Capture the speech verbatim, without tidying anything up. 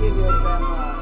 give your grandma.